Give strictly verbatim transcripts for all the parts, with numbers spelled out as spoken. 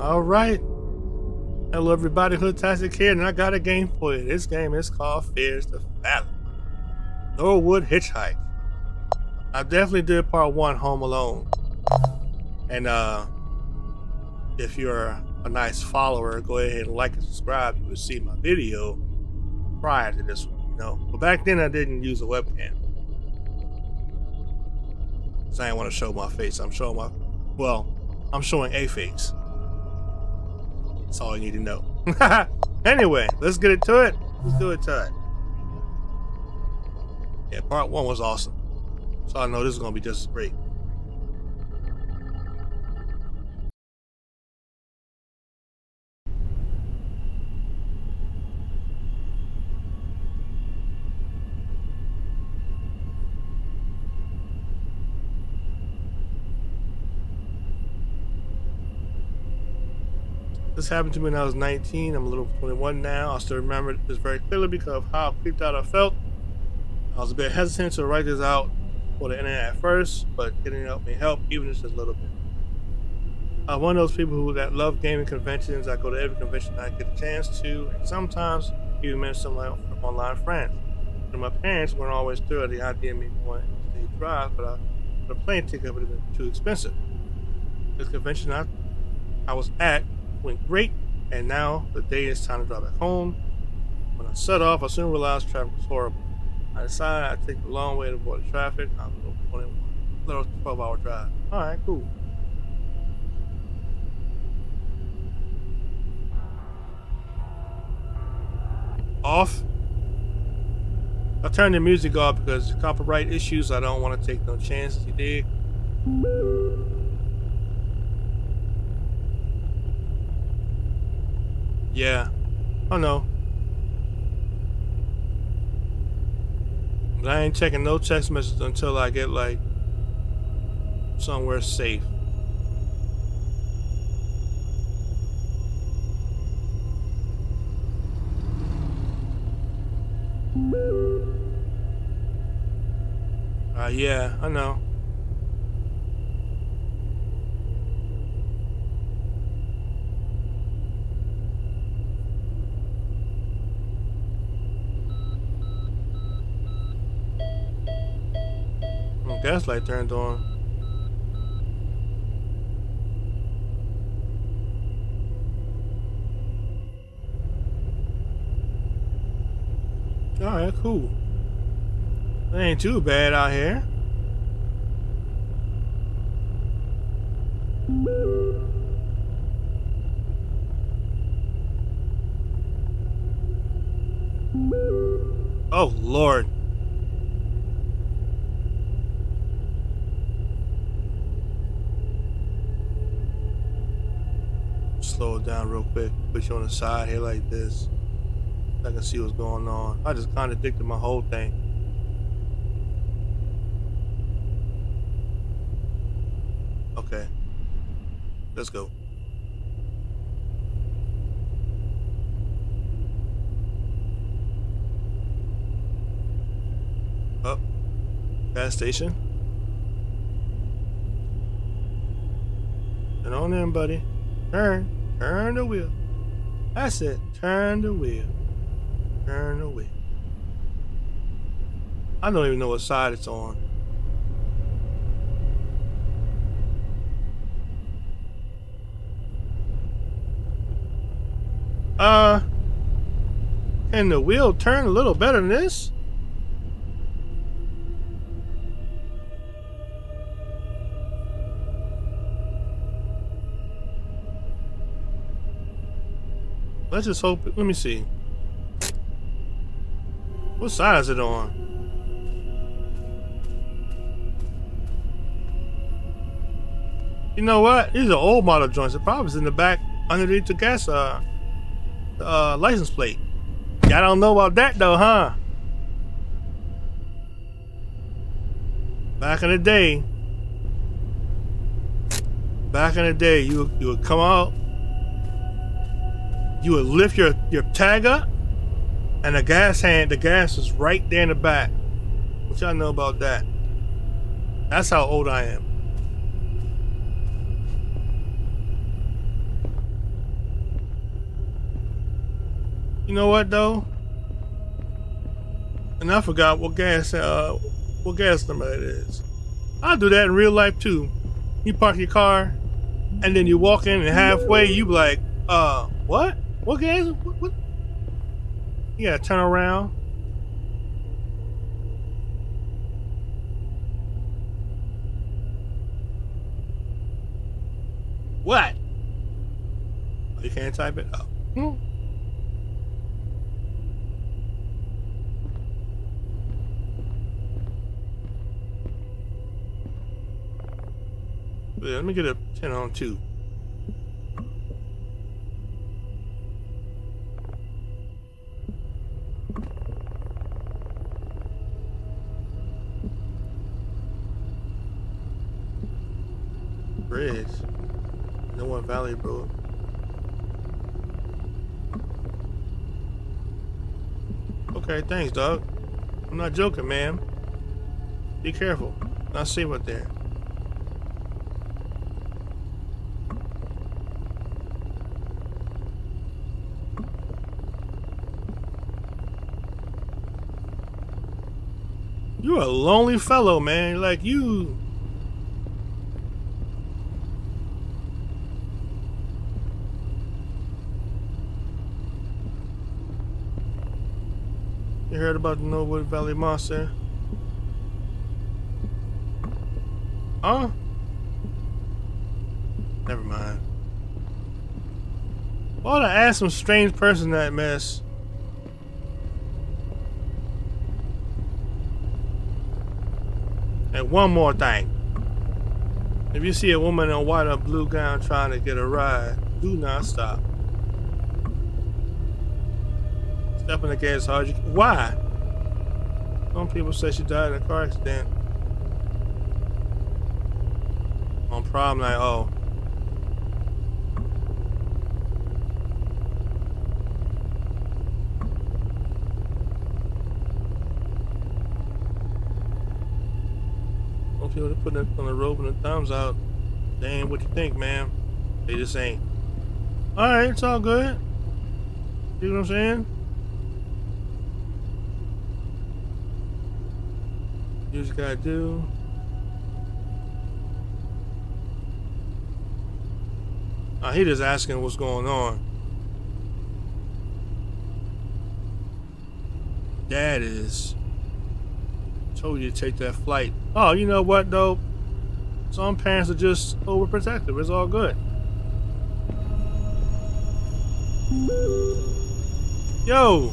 All right. Hello, everybody. Hoodtastic here, and I got a game for you. This game is called Fears to Fathom. Northwood Hitchhike. I definitely did part one, Home Alone. And uh, if you're a nice follower, go ahead and like and subscribe. You will see my video prior to this one, you know. But back then, I didn't use a webcam. So I didn't want to show my face. I'm showing my, well, I'm showing a face. That's all you need to know. Anyway, let's get it to it. Let's do it to it. Yeah, part one was awesome. So I know this is going to be just as great. This happened to me when I was nineteen. I'm a little twenty-one now. I still remember this very clearly because of how creeped out I felt. I was a bit hesitant to write this out for the internet at first, but getting it helped me help, even just a little bit. I'm one of those people who that love gaming conventions. I go to every convention I get a chance to, and sometimes even met some of my online friends. And my parents weren't always thrilled at the idea of me going to the drive, but I, the plane ticket would have been too expensive. This convention I, I was at went great, and now the day is time to drive back home. When I set off, I soon realized traffic was horrible. I decided I'd take the long way to avoid the traffic. I'm a little, little twelve hour drive. All right, cool. Off. I turned the music off because of copyright issues. I don't want to take no chances, you dig? Yeah, I know. But I ain't checking no text messages until I get, like, somewhere safe. Uh, yeah, I know. Gaslight turned on. Alright, cool. It ain't too bad out here. Oh, Lord. Slow it down real quick, put you on the side here like this. I can see what's going on. I just contradicted my whole thing. Okay. Let's go. Up. Gas station. Turn on in, buddy. Turn. Turn the wheel. I said, turn the wheel. Turn the wheel. I don't even know what side it's on. Uh, can the wheel turn a little better than this? Let's just hope it, let me see. What side is it on? You know what? These are old model joints. The problem is in the back underneath the gas uh, uh license plate. Y'all don't know about that though, huh? Back in the day. Back in the day you you would come out. You would lift your, your tag up, and the gas hand, the gas is right there in the back. What y'all know about that? That's how old I am. You know what though? And I forgot what gas uh what gas number it is. I do that in real life too. You park your car, and then you walk in, and halfway you be like, uh, what? What gas? What? What? You gotta turn around. What? Oh, you can't type it? Oh. Hmm. Yeah, let me get a ten on two. Bridge. Northwood Valley, bro. Okay, thanks, dog. I'm not joking, man. Be careful. Not safe out there. You're a lonely fellow, man. Like, you... You heard about the Northwood Valley monster? Huh? Never mind. Why would I ask some strange person that mess? And one more thing. If you see a woman in a white or blue gown trying to get a ride, do not stop. Step in the gas hard you can. Why? Some people say she died in a car accident. On prom night, oh. People that put it on the rope and the thumbs out, they ain't what you think, man. They just ain't. Alright, it's all good. You know what I'm saying? You just gotta do. Uh, he just asking what's going on. That is. Told you to take that flight. Oh, you know what though? Some parents are just overprotective. It's all good. Yo,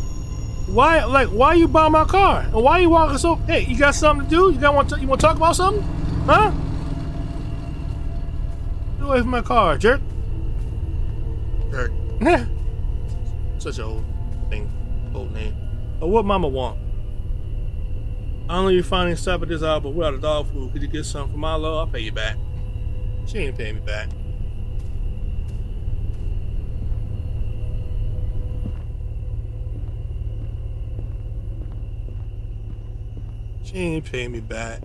why? Like, why you buy my car? And why you walking so? Hey, you got something to do? You got want? You want to talk about something? Huh? Get away from my car, jerk! Jerk. Such an old thing, old name. But what Mama want? I know you finally stop at this hour, but we're out of dog food. Could you get something for my love? I'll pay you back. She ain't paying me back. She ain't paying me back.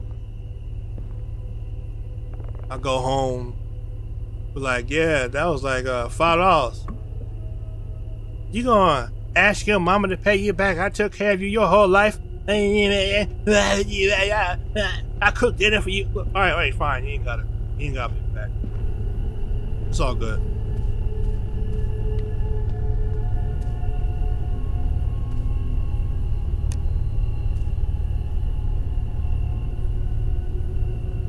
I go home. Be like, yeah, that was like uh, five dollars. You gonna ask your mama to pay you back? I took care of you your whole life. I cooked dinner for you. Alright, alright, fine. You ain't got it. You ain't got me back. It's all good.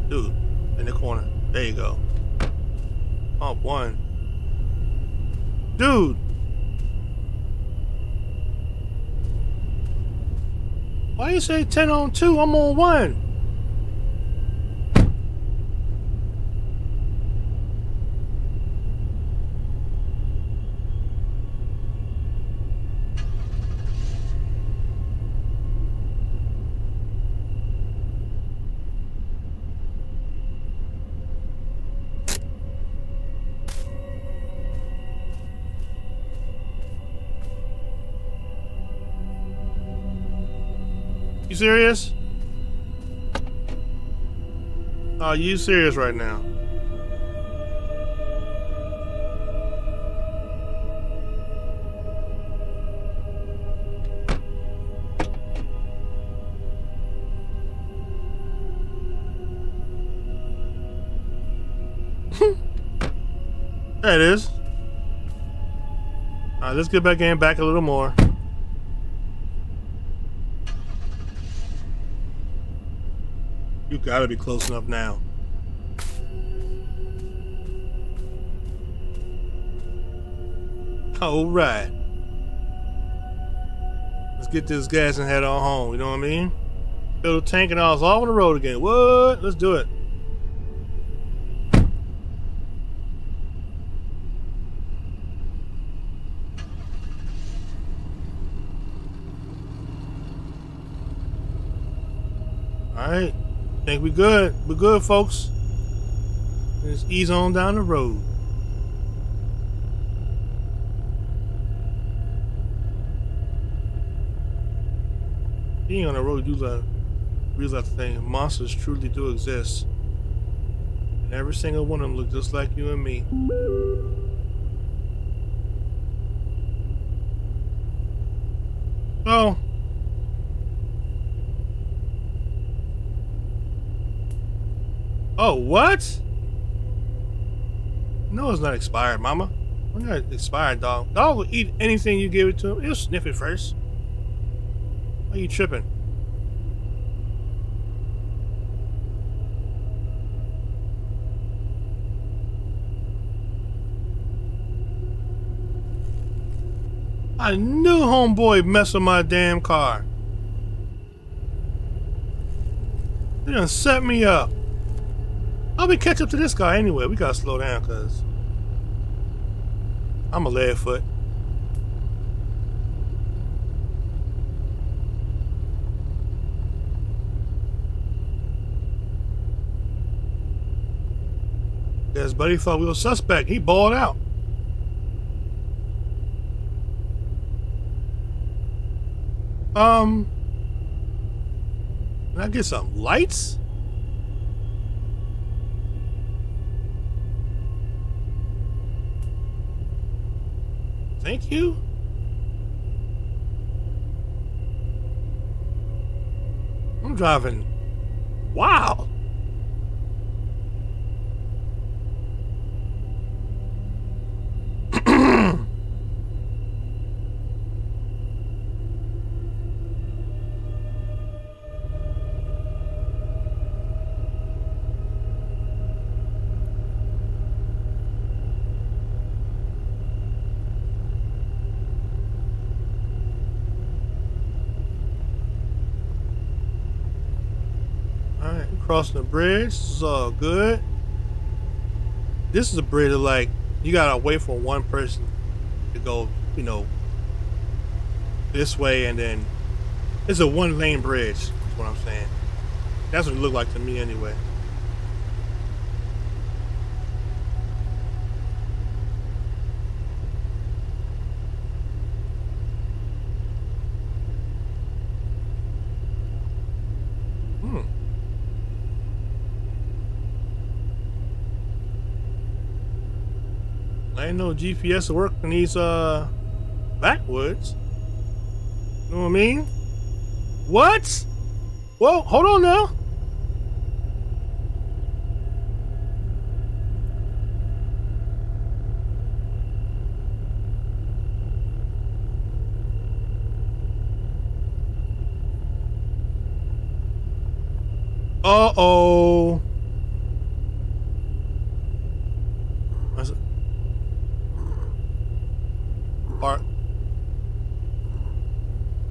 Dude, in the corner. There you go. Pump one. Dude! Why you say ten on two? I'm on one. You serious? Are you serious right now? There it is. All right, let's get back in, back a little more. You gotta be close enough now. All right. Let's get this gas and head on home, you know what I mean? Fill the tank and I was all on the road again. What? Let's do it. Alright. Think we good. We're good, folks. Let's ease on down the road. Being on the road, you do realize the thing. Monsters truly do exist. And every single one of them look just like you and me. So, oh, what? No, it's not expired, mama. We're not expired, dog. Dog will eat anything you give it to him. He'll sniff it first. Why are you tripping? I knew homeboy messed with my damn car. They done set me up. I'll be catch up to this guy anyway. We gotta slow down because I'm a lead foot. His buddy thought we were suspect. He balled out. Um, can I get some lights? Thank you. I'm driving. Wow. Crossing the bridge, this is all good. This is a bridge that, like, you gotta wait for one person to go, you know, this way, and then it's a one-lane bridge, is what I'm saying. That's what it looked like to me anyway. Ain't no G P S to work in these uh backwoods. You know what I mean? What? Well, hold on now. Uh oh.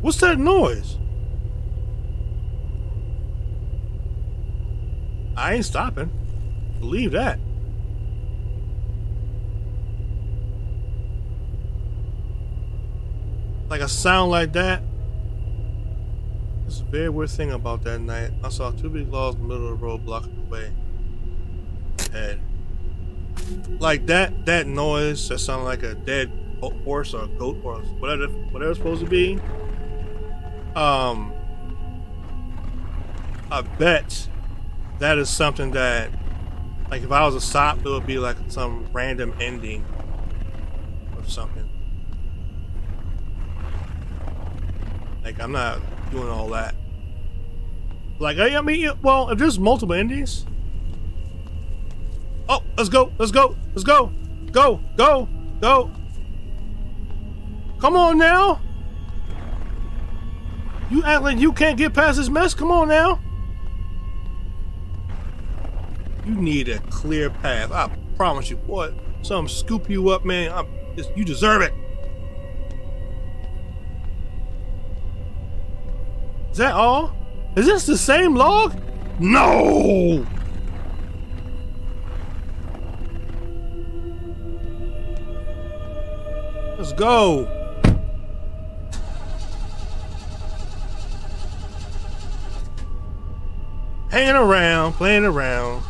What's that noise? I ain't stopping. Believe that. Like a sound like that. It's a very weird thing about that night. I saw two big logs in the middle of the road blocking the way. Dead. Like that, that noise that sounded like a dead horse or a goat or whatever, whatever it's supposed to be. Um, I bet that is something that, like, if I was a sop, it would be like some random ending or something. Like, I'm not doing all that. Like, I mean, well, if there's multiple endings. Oh, let's go, let's go, let's go. Go! Go! Go! Come on now! You act like you can't get past this mess? Come on now! You need a clear path. I promise you, boy. Some scoop you up, man. I'm, it's, you deserve it. Is that all? Is this the same log? No! Let's go. Hanging around, playing around.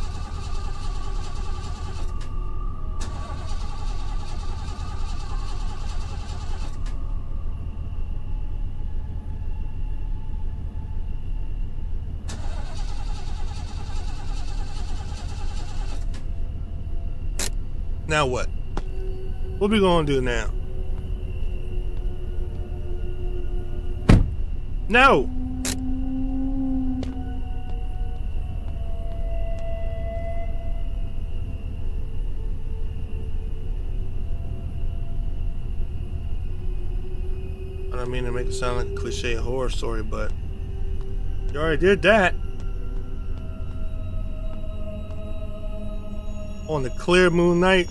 Now what? What we gonna do now? No! I don't mean to make it sound like a cliche horror story, but you already did that. On the clear moon night.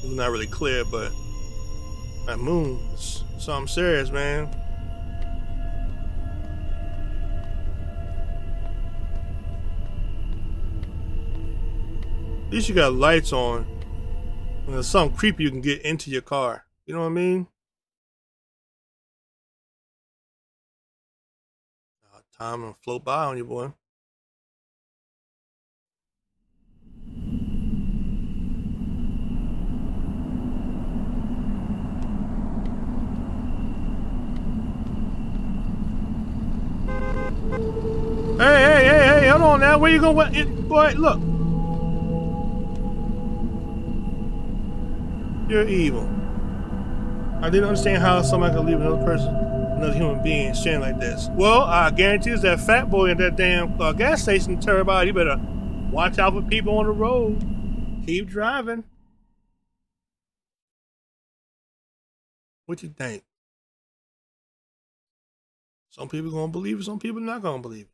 It's not really clear, but that moon is something serious, man. At least you got lights on. When there's something creepy, you can get into your car. You know what I mean? Uh, time will float by on you, boy. Hey, hey, hey, hey, hold on now. Where you going? It, boy, look. You're evil. I didn't understand how somebody could leave another person, another human being, standing like this. Well, I guarantee it's that fat boy at that damn uh, gas station tell everybody, you better watch out for people on the road. Keep driving. What you think? Some people gonna believe it, some people not gonna believe it.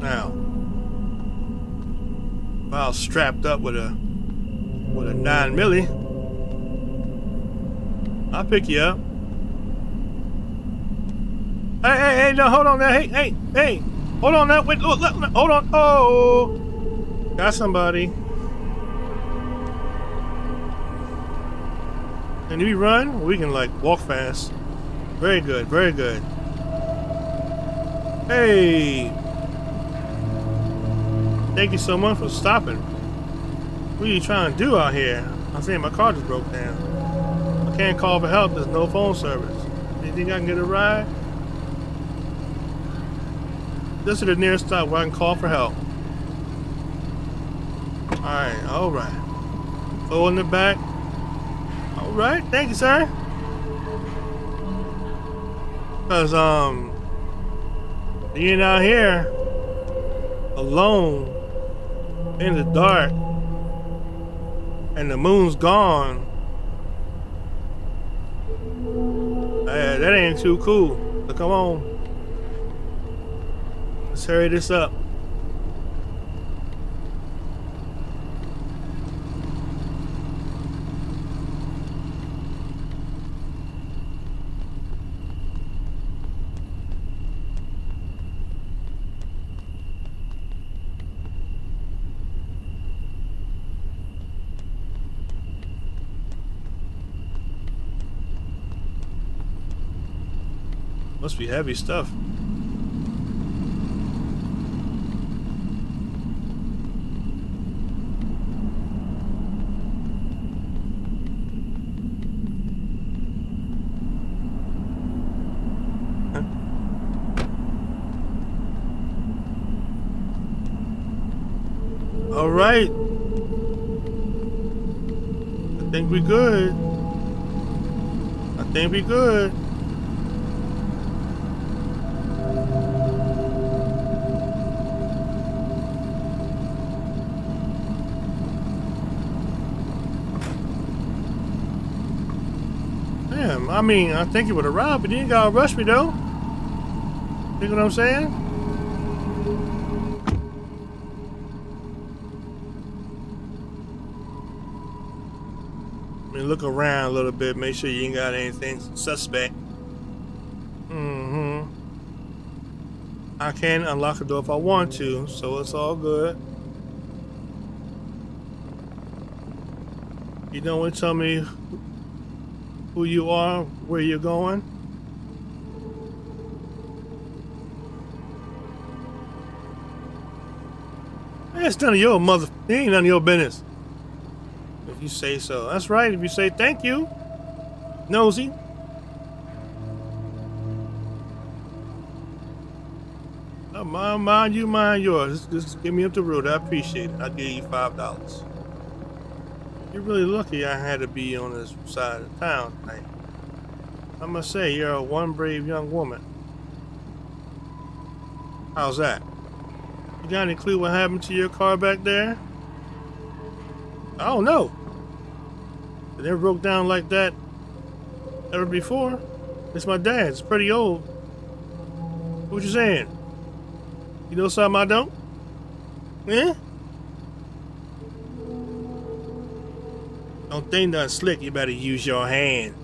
Now, if I was strapped up with a with a nine milli, I'll pick you up. Hey, hey, hey! No, hold on now! Hey, hey, hey! Hold on now! Wait, look, look, hold on! Oh, got somebody. And if we run, we can like walk fast. Very good, very good. Hey. Thank you so much for stopping. What are you trying to do out here? I'm saying my car just broke down. I can't call for help, there's no phone service. Do you think I can get a ride? This is the nearest stop where I can call for help. Alright, alright. Go in the back. Alright, thank you, sir. Because, um, being out here alone in the dark and the moon's gone, hey, that ain't too cool. So come on, let's hurry this up. Must be heavy stuff. All right. I think we good. I think we good. Damn, I mean, I think it would have arrived, but you ain't gotta rush me though. You know what I'm saying? Look around a little bit, make sure you ain't got anything suspect. Mm-hmm. I can unlock the door if I want to, so it's all good. You don't want to tell me who you are, where you're going? It's none of your mother, it ain't none of your business. If you say so. That's right, if you say thank you. Nosy. Oh, mind, mind you, mind yours. Just, just give me up the road. I appreciate it. I'll give you five dollars. You're really lucky I had to be on this side of town tonight. I must say, you're a one brave young woman. How's that? You got any clue what happened to your car back there? I don't know. It never broke down like that ever before. It's my dad's. It's pretty old. What you saying? You know something I don't? Eh? Don't think nothing slick. You better use your hand.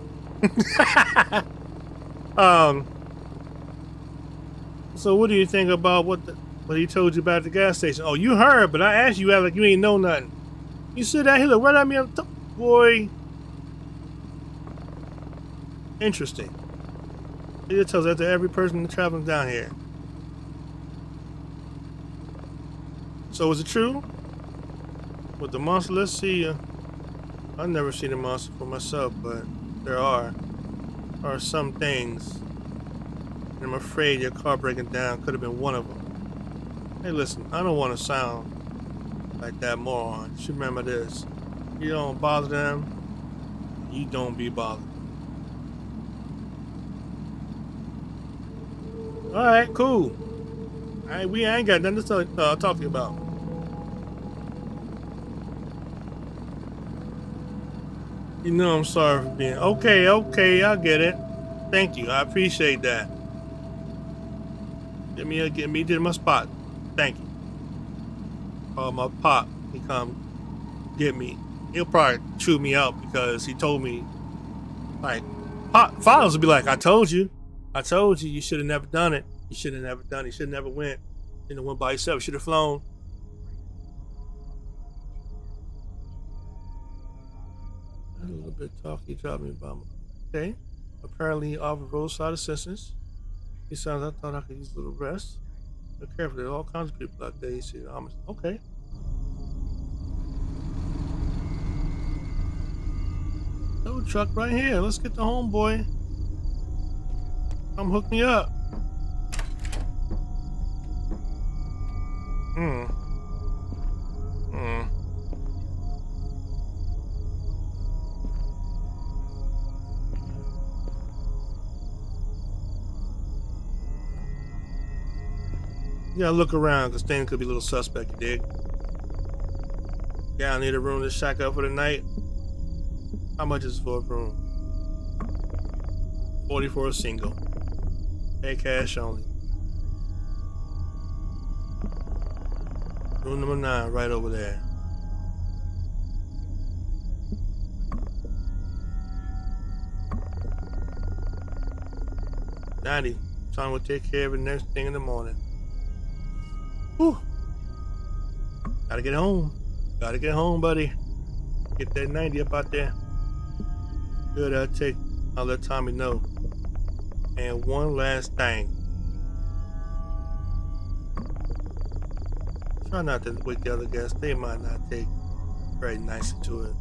um. So what do you think about what the, what he told you about the gas station? Oh, you heard, but I asked you that like you ain't know nothing. You sit out here, look right at me, on boy. Interesting. It tells that to every person traveling down here. So is it true? With the monster, let's see. Uh, I've never seen a monster for myself, but there are are some things, and I'm afraid your car breaking down could have been one of them. Hey, listen, I don't want to sound like that moron. You should remember this. You don't bother them, you don't be bothered. Alright, cool. Alright, we ain't got nothing to uh, talk to you about. You know I'm sorry for being... Okay, okay, I get it. Thank you, I appreciate that. Get me, get me to my spot. Thank you. Call my pop, he come get me. He'll probably chew me out because he told me, like, pop, fathers will be like, I told you, I told you, you should have never done it. You should have never done it. You should have never went. You know, went by yourself. Should have flown. Had a little bit of talk. He dropped me by my. Okay. Apparently, he offered roadside assistance. He sounds. I thought I could use a little rest. Be careful, there's all kinds of people out there. You see, almost okay. No truck right here. Let's get the homeboy. Come hook me up. Hmm. Hmm. You gotta look around because things could be a little suspect, you dig? Yeah, I need a room to shack up for the night. How much is for a room? forty for a single. Pay cash only. Room number nine, right over there. ninety. Time will take care of it next thing in the morning. Whew. Gotta get home. Gotta get home, buddy. Get that ninety up out there. Good, I'll take. I'll let Tommy know. And one last thing. Try not to wake the other guests. They might not take very nicely to it.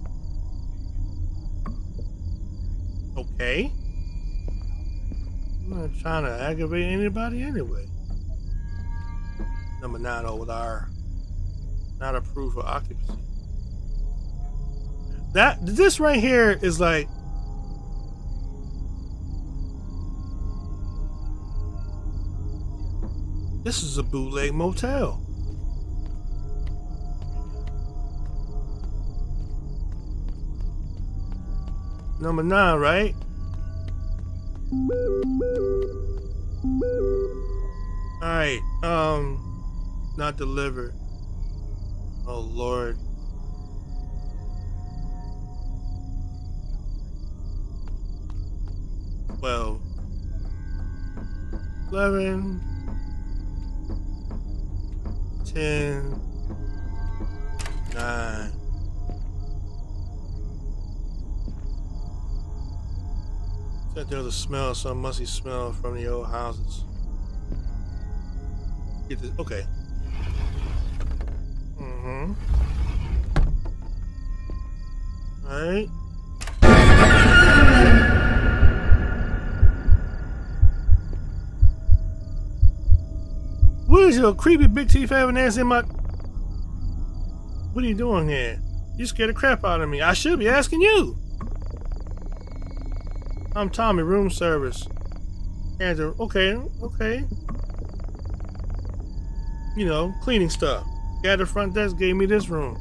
Okay. I'm not trying to aggravate anybody anyway. Number nine over there. Not approved for occupancy. That this right here is like this is a bootleg motel. Number nine, right? Alright, um, not delivered. Oh Lord. Well, eleven, ten, nine. Said there was a smell, some musty smell from the old houses. Get this, okay. Mm-hmm. All right. What is your creepy big teeth having ass in my... What are you doing here? You scared the crap out of me. I should be asking you. I'm Tommy, room service. Andrew, okay, okay. You know, cleaning stuff. Guy at the front desk gave me this room.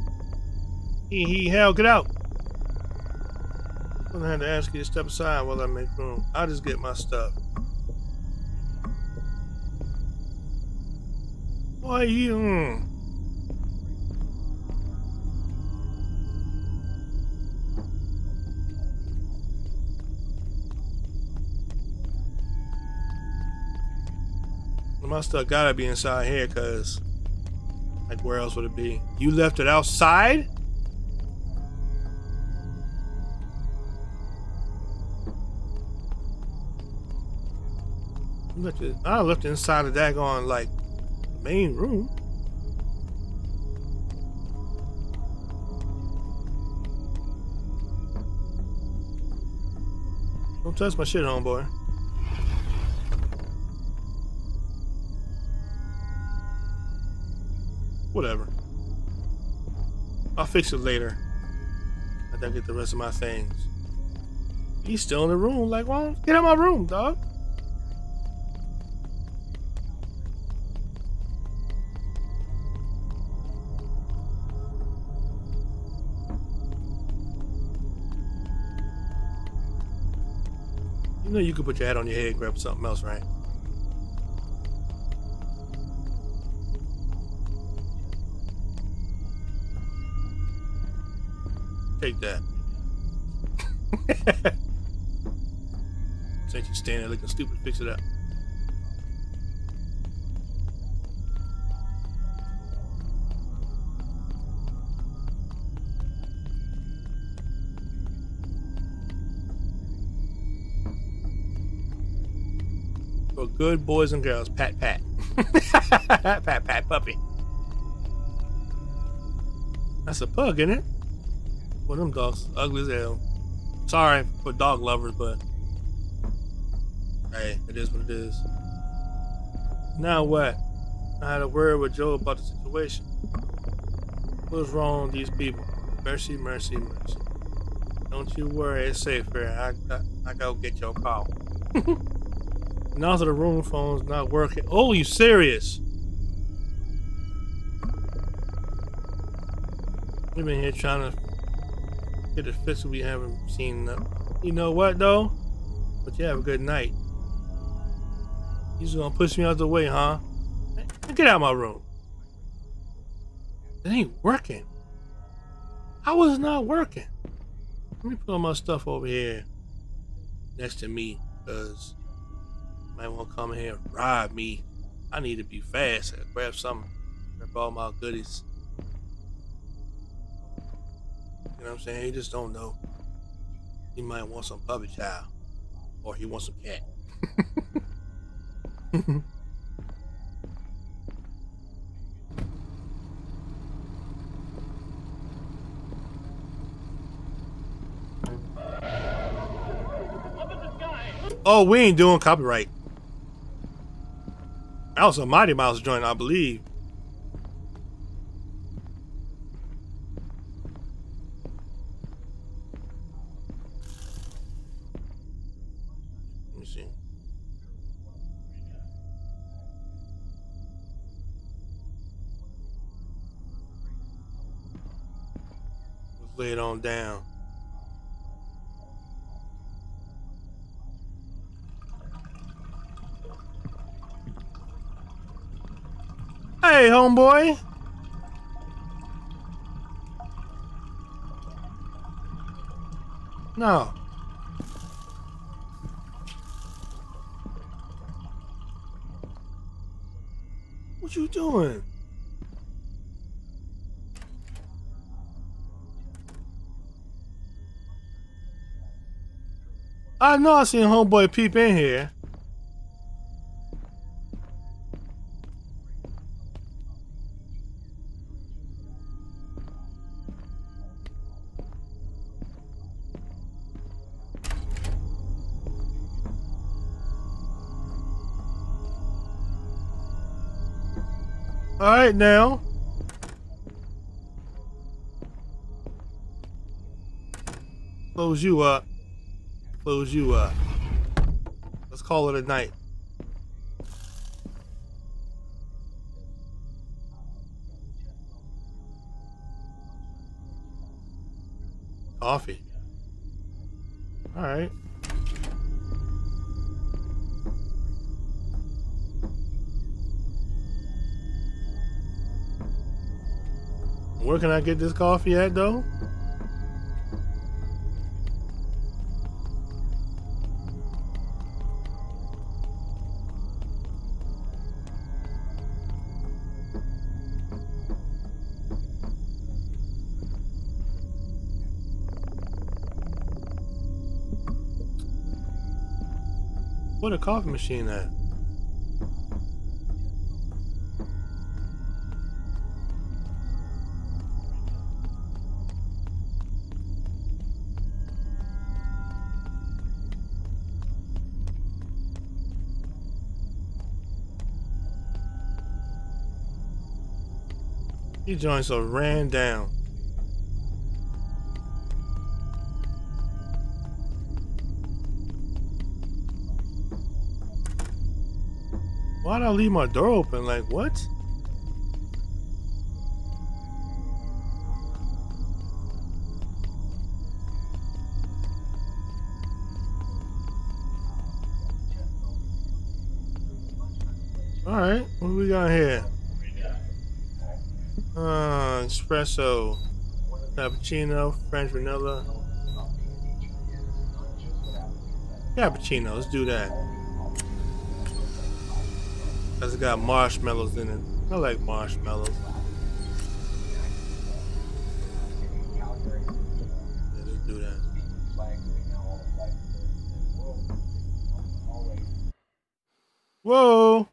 He, he, hell, get out. I'm gonna have to ask you to step aside while I make room. I'll just get my stuff. Why you? Mm. My stuff gotta be inside here, cause like where else would it be? You left it outside? I left it, I left it inside of that on like main room. Don't touch my shit, homeboy. Whatever. I'll fix it later. I gotta get the rest of my things. He's still in the room. Like, well, get out of my room, dog. You know you could put your hat on your head and grab something else, right? Take that. Since you standing there looking stupid, fix it up. For good boys and girls, pat pat. pat pat puppy. That's a pug, isn't it? Well, them dogs ugly as hell. Sorry for dog lovers, but hey, it is what it is. Now what? I had a word with Joe about the situation. What's wrong with these people? Mercy, mercy, mercy. Don't you worry, it's safe here. I, I, I go get your call. Now that the room phone's not working. Oh, you serious? We've been here trying to get it fixed. We haven't seen enough. You know what though? But you have a good night. You just gonna push me out the way, huh? Get out of my room. It ain't working. I was not working. Let me put all my stuff over here next to me, cause you might wanna come in here and rob me. I need to be fast. I grab something. Grab all my goodies. You know what I'm saying? He just don't know. He might want some puppy child. Or he wants some cat. Oh, we ain't doing copyright. That was a Mighty Mouse joint, I believe. Lay it on down. Hey, homeboy. No. What you doing? I know I seen homeboy peep in here. All right, now. Close you up. Close you up. Let's call it a night. Coffee. All right. Where can I get this coffee at, though? What a coffee machine at? He joints are ran down. Why'd I leave my door open? Like, what? All right, what do we got here? Uh, espresso, cappuccino, French vanilla. Cappuccino, let's do that. That's got marshmallows in it. I like marshmallows. Yeah, let's do that. Whoa!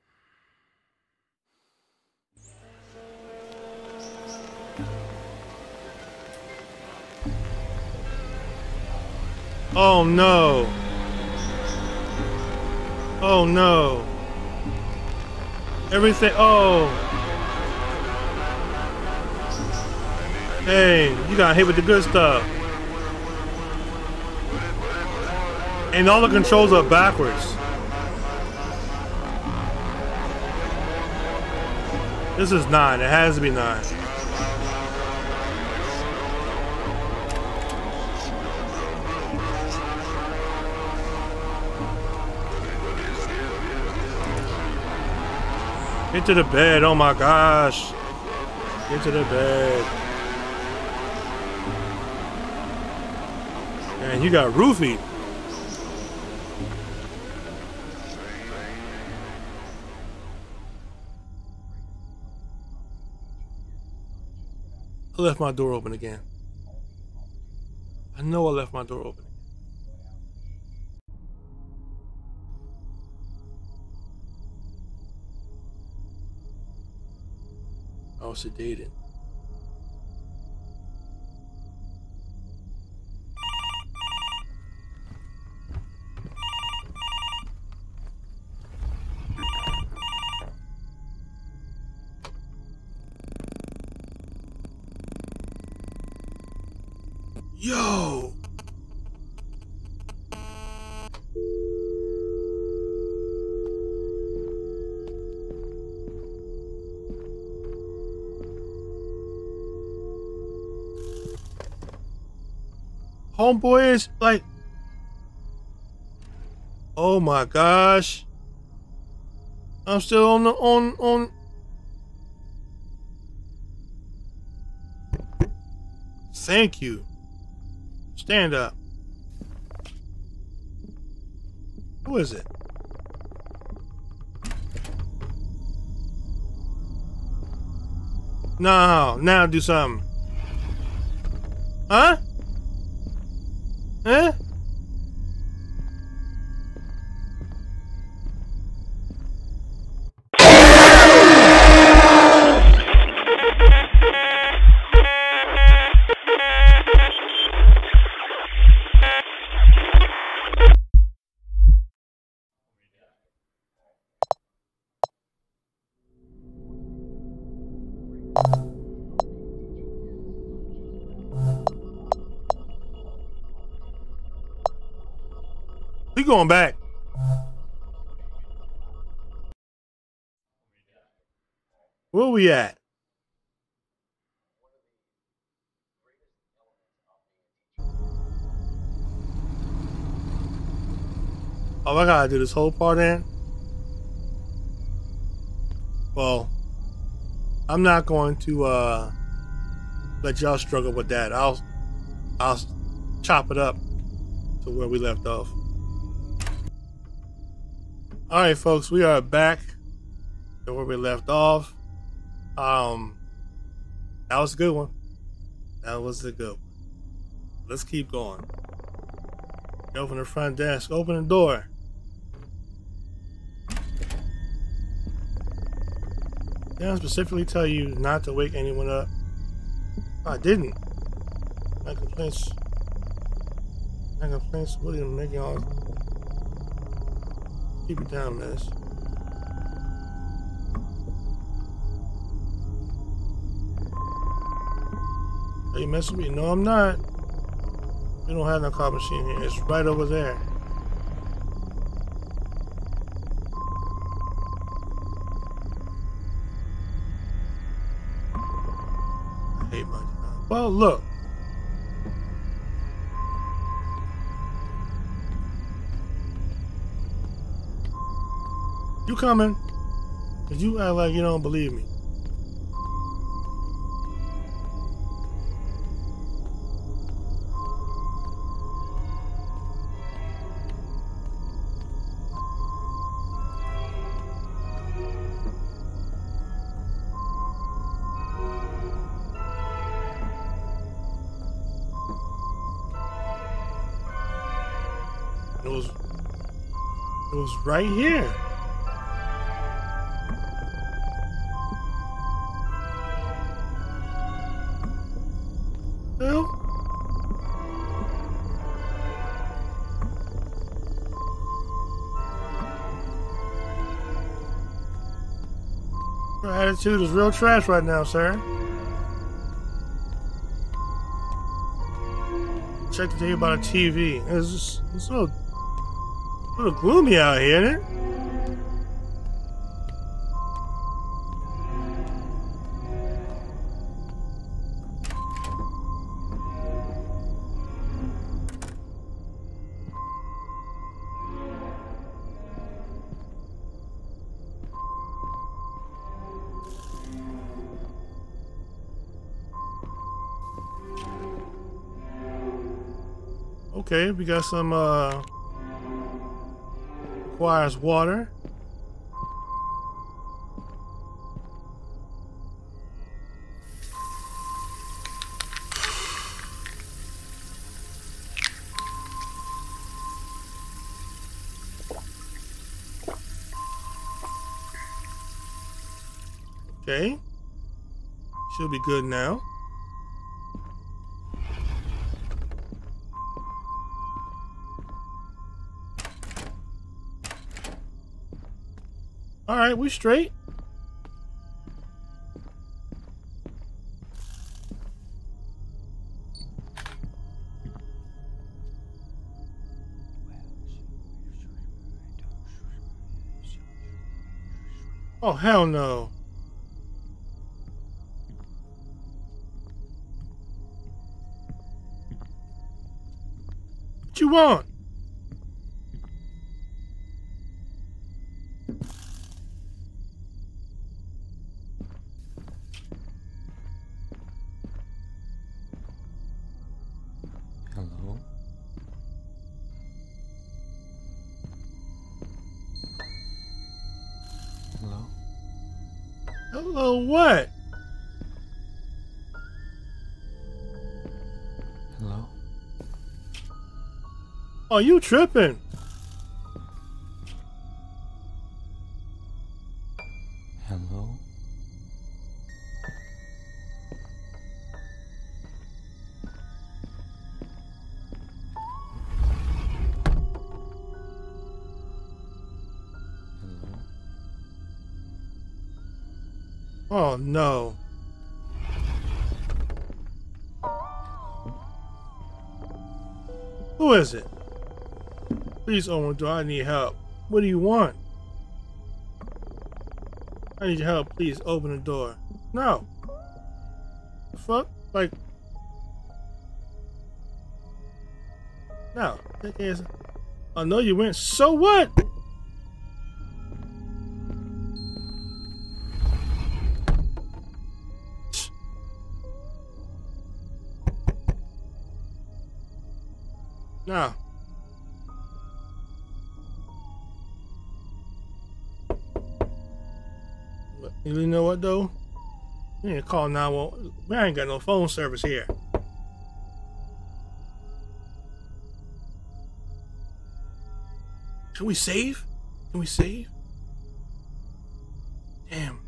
Oh no! Oh no! Everything. Oh! Hey, you got hit with the good stuff. And all the controls are backwards. This is nine. It has to be nine. Get to the bed, oh my gosh. Get to the bed. Man, you got roofied. I left my door open again. I know I left my door open. I was sedated. Yo. Homeboy is like, oh my gosh, I'm still on the on on Thank you. Stand up. Who is it? No, now do something. Huh? Huh? We going back. Where we at? Oh, I gotta do this whole part in? Well, I'm not going to uh, let y'all struggle with that. I'll I'll chop it up to where we left off. All right, folks, we are back to where we left off. Um, that was a good one. That was a good one. Let's keep going. Open the front desk. Open the door. Did I specifically tell you not to wake anyone up? I didn't. My complaints. My complaints. What are you making all? Keep it down, miss. Are you messing with me? No, I'm not. We don't have no copy machine here. It's right over there. Well, look. You coming? Cause you act like you don't believe me. It was, it was right here. Well, your attitude is real trash right now, sir. Check to tell you about a T V. It's just, it's so. A little gloomy out here, isn't it? Okay, we got some, uh... requires water. Okay. Should be good now. All right, we straight. Oh, hell no. What you want? Hello, what? Hello? Oh, you tripping. Hello? Oh no. Who is it? Please open the door, I need help. What do you want? I need your help, please open the door. No. The fuck? Like no, that is I know you went, so what? No. But you know what though? We need to call nine one one. We ain't got no phone service here. Can we save? Can we save? Damn.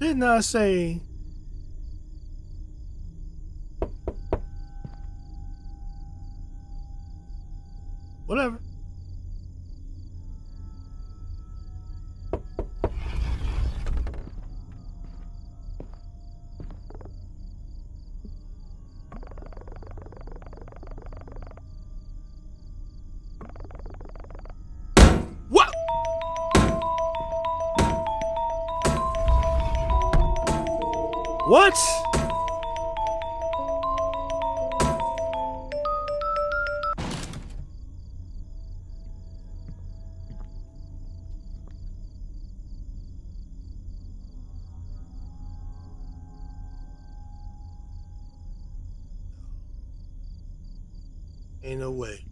Didn't I say? Whatever. What? Ain't no way.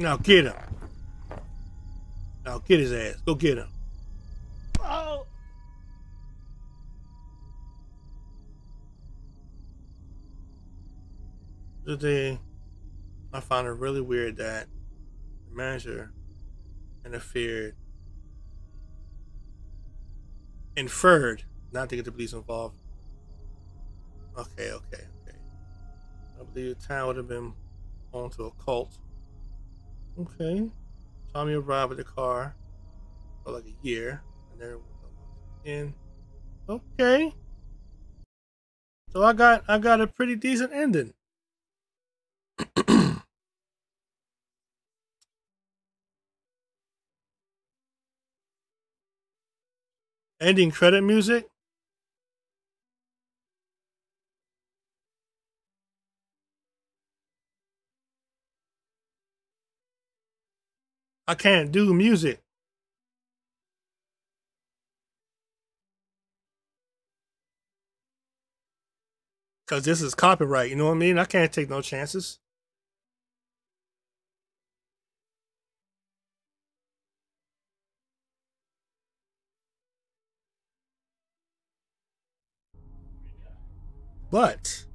Now get him. Now get his ass. Go get him. Oh. The thing I found it really weird that the manager interfered, inferred not to get the police involved. Okay, okay, okay. I believe the town would have been onto a cult. Okay, Tommy arrived with the car for like a year, and then in. Okay, so I got I got a pretty decent ending. Ending credit music. I can't do music. Cause this is copyright, you know what I mean? I can't take no chances. But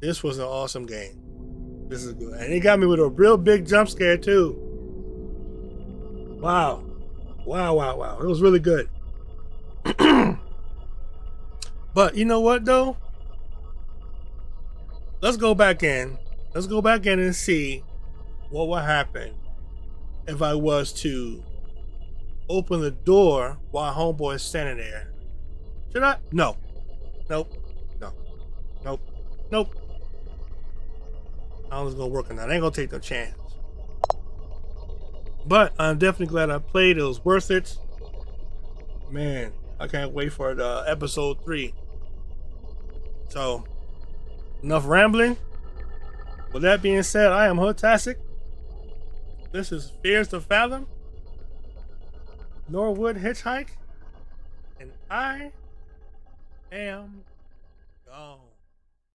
this was an awesome game. This is good. And it got me with a real big jump scare too. Wow. Wow, wow, wow. It was really good. But you know what, though? Let's go back in. Let's go back in and see what would happen if I was to open the door while homeboy is standing there. Should I? No. Nope. No. Nope. Nope. I was going to work on that. I ain't going to take no chance. But I'm definitely glad I played. It was worth it. Man, I can't wait for the uh, episode three. So, enough rambling. With that being said, I am Hotastic. This is Fears to Fathom, Northwood Hitchhike, and I am gone.